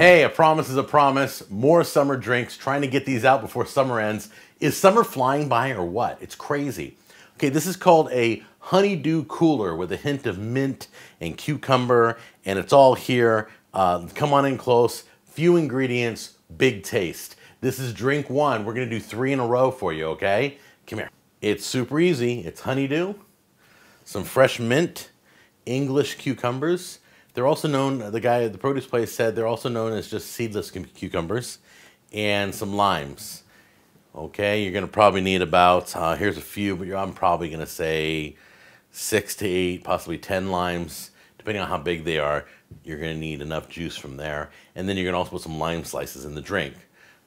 Hey, a promise is a promise. More summer drinks, trying to get these out before summer ends. Is summer flying by or what? It's crazy. Okay, this is called a honeydew cooler with a hint of mint and cucumber, and it's all here. Come on in close. Few ingredients, big taste. This is drink one. We're gonna do three in a row for you, okay? Come here. It's super easy. It's honeydew, some fresh mint, English cucumbers. They're also known, the guy at the produce place said, they're also known as just seedless cucumbers, and some limes. Okay, you're gonna probably need about, here's a few, but I'm probably gonna say 6 to 8, possibly 10 limes, depending on how big they are. You're gonna need enough juice from there. And then you're gonna also put some lime slices in the drink.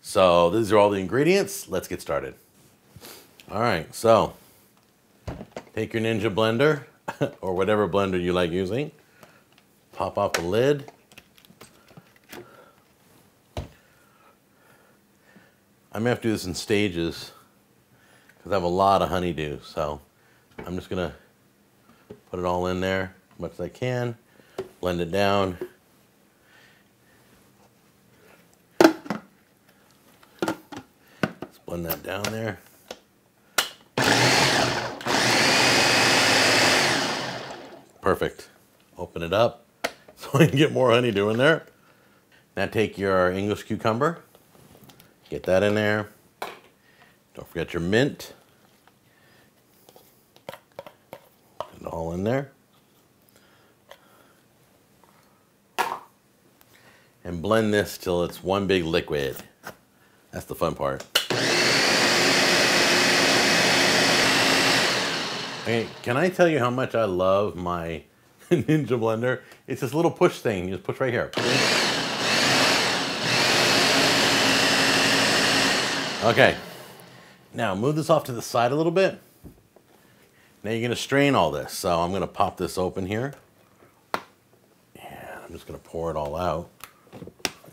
So these are all the ingredients. Let's get started. All right, so take your Ninja blender or whatever blender you like using. Pop off the lid. I may have to do this in stages because I have a lot of honeydew, so I'm just gonna put it all in there as much as I can, blend it down. Let's blend that down there. Perfect. Open it up so I can get more honeydew in there. Now take your English cucumber. Get that in there. Don't forget your mint. Put it all in there. And blend this till it's one big liquid. That's the fun part. Okay, can I tell you how much I love my Ninja blender? It's this little push thing. You just push right here. Okay, now move this off to the side a little bit. Now you're gonna strain all this. So I'm gonna pop this open here. And I'm just gonna pour it all out.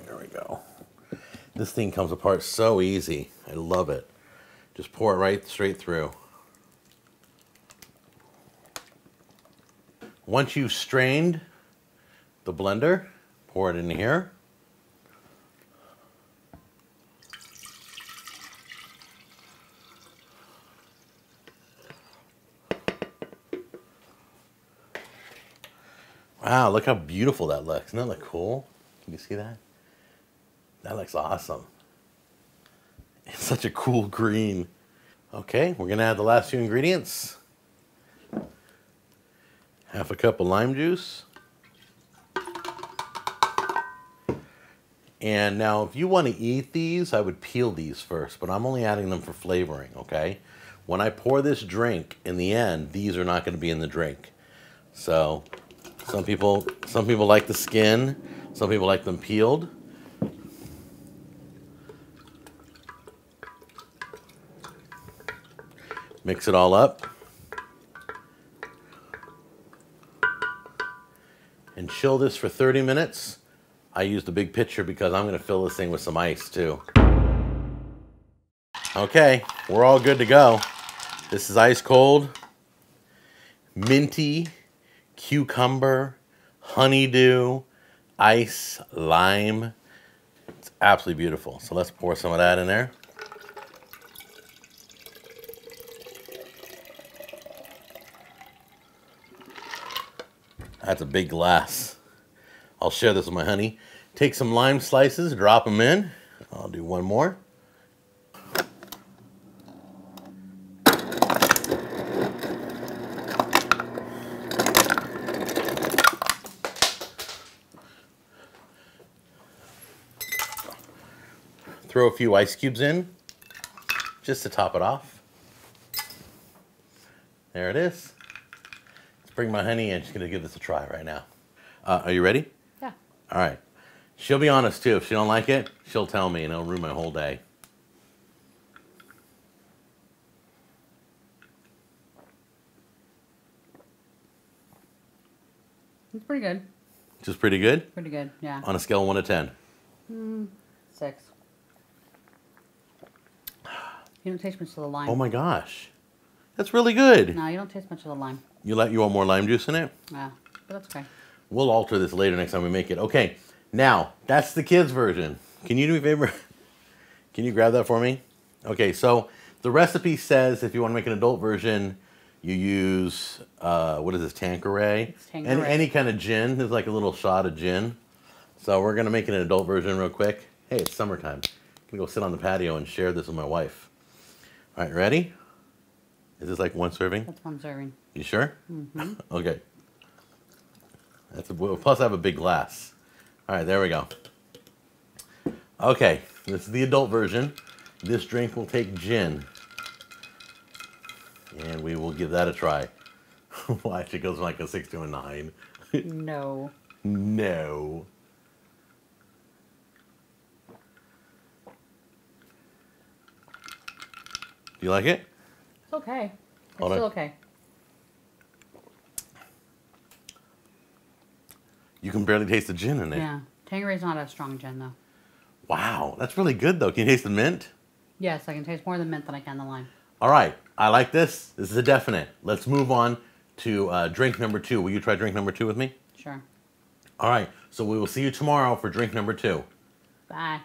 There we go. This thing comes apart so easy. I love it. Just pour it right straight through. Once you've strained the blender, pour it in here. Wow, look how beautiful that looks. Doesn't that look cool? Can you see that? That looks awesome. It's such a cool green. Okay, we're gonna add the last few ingredients. 1/2 cup of lime juice. And now if you wanna eat these, I would peel these first, but I'm only adding them for flavoring, okay? When I pour this drink, in the end, these are not gonna be in the drink. So, Some people like the skin, some people like them peeled. Mix it all up. And chill this for 30 minutes. I used a big pitcher because I'm gonna fill this thing with some ice too. Okay, we're all good to go. This is ice cold, minty, cucumber, honeydew, ice, lime. It's absolutely beautiful. So let's pour some of that in there. That's a big glass. I'll share this with my honey. Take some lime slices, drop them in. I'll do one more. Throw a few ice cubes in, just to top it off. There it is. Let's bring my honey in. She's gonna give this a try right now. Are you ready? Yeah. All right. She'll be honest too. If she don't like it, she'll tell me and it'll ruin my whole day. It's pretty good. Just pretty good? Pretty good, yeah. On a scale of 1 to 10? 6. You don't taste much of the lime. Oh my gosh. That's really good. No, you don't taste much of the lime. You want more lime juice in it? Yeah, but that's okay. We'll alter this later next time we make it. Okay, Now, that's the kids version. Can you do me a favor? Can you grab that for me? Okay, so the recipe says if you want to make an adult version, you use, what is this, Tanqueray? It's Tanqueray. And any kind of gin. There's like a little shot of gin. So we're going to make an adult version real quick. Hey, it's summertime. I'm going to go sit on the patio and share this with my wife. All right, ready? Is this like one serving? That's one serving. You sure? Mm-hmm. Okay. That's a, plus I have a big glass. All right, there we go. Okay, this is the adult version. This drink will take gin. And we will give that a try. Why? It goes from like a 6 to a 9. No. No. Do you like it? It's okay. It's still okay. You can barely taste the gin in it. Yeah. Tanqueray's not a strong gin, though. Wow. That's really good, though. Can you taste the mint? Yes, I can taste more of the mint than I can the lime. All right. I like this. This is a definite. Let's move on to drink number 2. Will you try drink number 2 with me? Sure. All right. So we will see you tomorrow for drink number 2. Bye.